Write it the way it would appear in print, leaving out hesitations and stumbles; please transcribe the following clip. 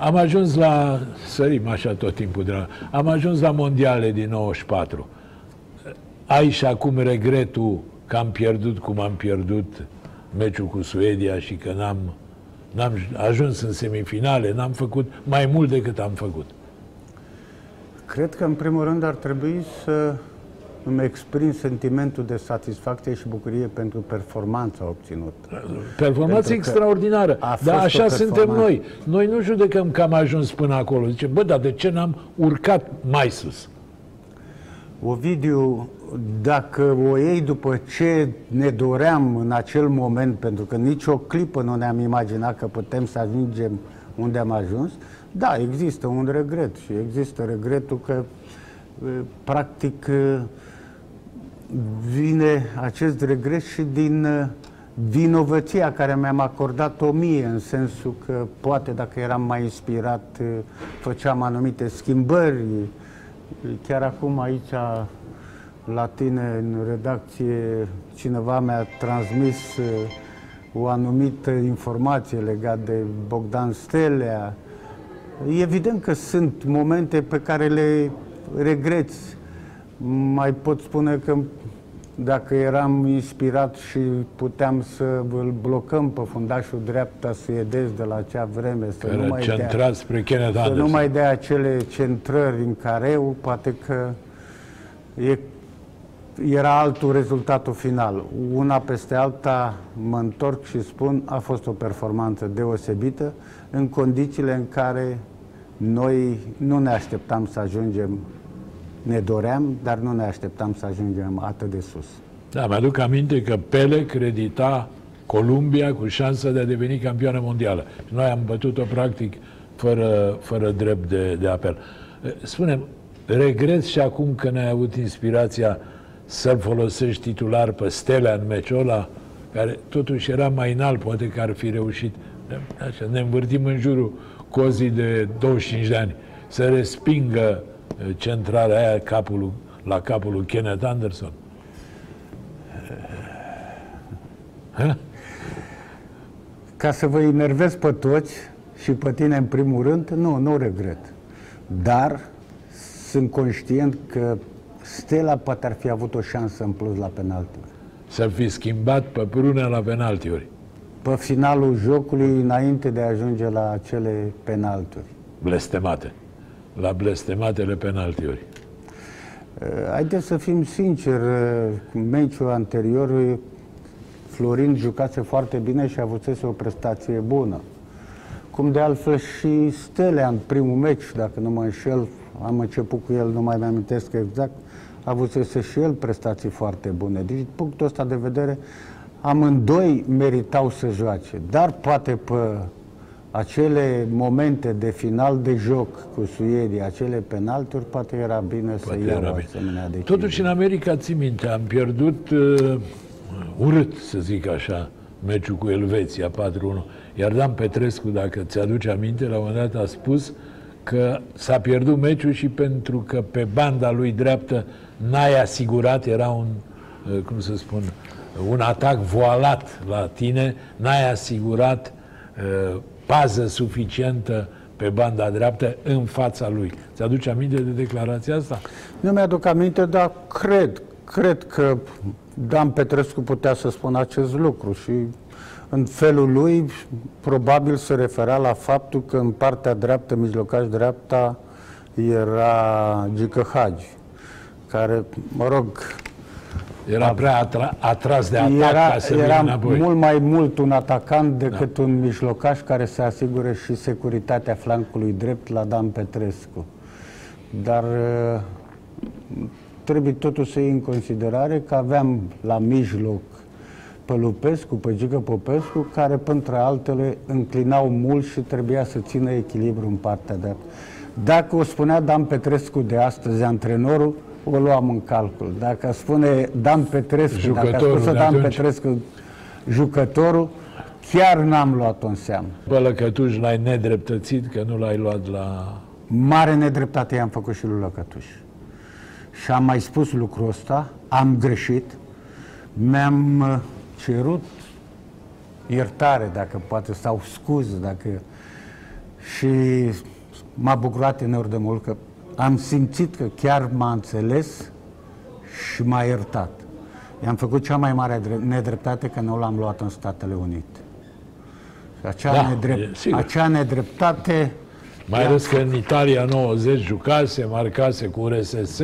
Am ajuns la... Sărim așa tot timpul, dragă. Am ajuns la Mondiale din 94. Ai și acum regretul că am pierdut cum am pierdut meciul cu Suedia și că n-am ajuns în semifinale, n-am făcut mai mult decât am făcut. Cred că, în primul rând, ar trebui să îmi exprim sentimentul de satisfacție și bucurie pentru performanța obținută. Performanța extraordinară. Dar așa suntem noi. Noi nu judecăm că am ajuns până acolo. Zicem, bă, dar de ce n-am urcat mai sus? Ovidiu, dacă o iei după ce ne doream în acel moment, pentru că nici o clipă nu ne-am imaginat că putem să ajungem unde am ajuns, da, există un regret și există regretul că practic vine acest regret și din vinovăția care mi-am acordat-o mie, în sensul că poate dacă eram mai inspirat făceam anumite schimbări. Chiar acum aici la tine în redacție cineva mi-a transmis o anumită informație legată de Bogdan Stelea. Evident că sunt momente pe care le regreți. Mai pot spune că dacă eram inspirat și puteam să îl blocăm pe fundașul dreapta suedez de la acea vreme, să nu mai dea acele centrări în careu, poate că era altul rezultatul final. Una peste alta mă întorc și spun, a fost o performanță deosebită în condițiile în care noi nu ne așteptam să ajungem. Ne doream, dar nu ne așteptam să ajungem atât de sus. Da, mi-aduc aminte că Pele credita Columbia cu șansa de a deveni campioană mondială. Noi am bătut-o practic fără drept de apel. Spune-mi, regret și acum că n-ai avut inspirația să-l folosești titular pe Stella în meciul ăla, care totuși era mai înalt, poate că ar fi reușit. Așa, ne învârtim în jurul cozii de 25 de ani să respingă centrarea aia la capul lui Kenneth Anderson. Ca să vă enervez pe toți și pe tine în primul rând, nu regret. Dar sunt conștient că Stella poate ar fi avut o șansă în plus la penaltiuri. Să fi schimbat pe Prunea la penaltiuri. Pe finalul jocului, înainte de a ajunge la acele penaltiuri. Blestemate. La blestematele penaltiuri. Haideți să fim sinceri, în meciul anterior Florin jucase foarte bine și avusese o prestație bună. Cum de altfel și Stelea în primul meci, dacă nu mă înșel, am început cu el, nu mai mi-amintesc exact, avusese și el prestații foarte bune. Deci, din punctul ăsta de vedere, amândoi meritau să joace, dar poate pe acele momente de final de joc cu Suedia, acele penalturi, poate era bine să iau asemenea de... Totuși, în America, ții minte, am pierdut urât, să zic așa, meciul cu Elveția 4-1. Iar Dan Petrescu, dacă ți-aduce aminte, la un moment dat a spus că s-a pierdut meciul și pentru că pe banda lui dreaptă n-ai asigurat, era un, cum să spun, un atac voalat la tine, n-ai asigurat pază suficientă pe banda dreaptă în fața lui. Ți-aduce aminte de declarația asta? Nu mi-aduc aminte, dar cred că Dan Petrescu putea să spună acest lucru și în felul lui probabil se referea la faptul că în partea dreaptă, mijlocaș dreapta, era Gică Hagi, care, mă rog, era prea atras de atac ca să vină înapoi. Era mult mai mult un atacant decât un mijlocaș care să asigure și securitatea flancului drept la Dan Petrescu. Dar trebuie totuși să iei în considerare că aveam la mijloc pe Lupescu, pe Gică Popescu, care, printre altele, înclinau mult și trebuia să țină echilibru în partea dreaptă. Dacă o spunea Dan Petrescu de astăzi, antrenorul, o luam în calcul. Dacă spune Dan Petrescu, jucătorul, dacă a spus-o Dan Petrescu, jucătorul, chiar n-am luat-o în seamă. Bă, Lăcătuș, l-ai nedreptățit că nu l-ai luat la... Mare nedreptate i-am făcut și lui Lăcătuș. Și am mai spus lucrul ăsta, am greșit, mi-am cerut iertare, dacă poate, sau scuze, dacă... și m-a bucurat enorm de mult că am simțit că chiar m-a înțeles și m-a iertat. I-am făcut cea mai mare nedreptate că nu l-am luat în Statele Unite. Acea, da, acea nedreptate... Mai ales că în Italia 90 jucase, marcase cu URSS,